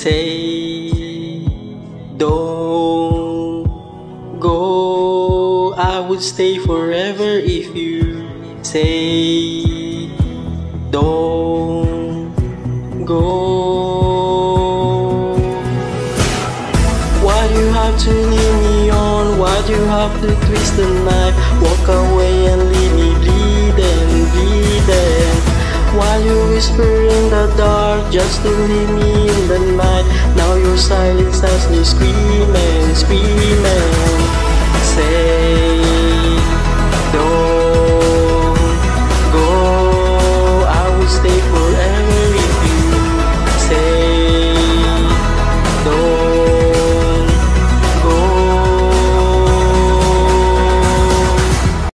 say, don't go. I would stay forever if you say, don't go. Why do you have to lead me on? Why do you have to twist the knife? Walk away and leave me bleeding, bleeding. While you whisper in the dark, just to leave me in the night. Now your silence has me screaming, screaming. Say, don't.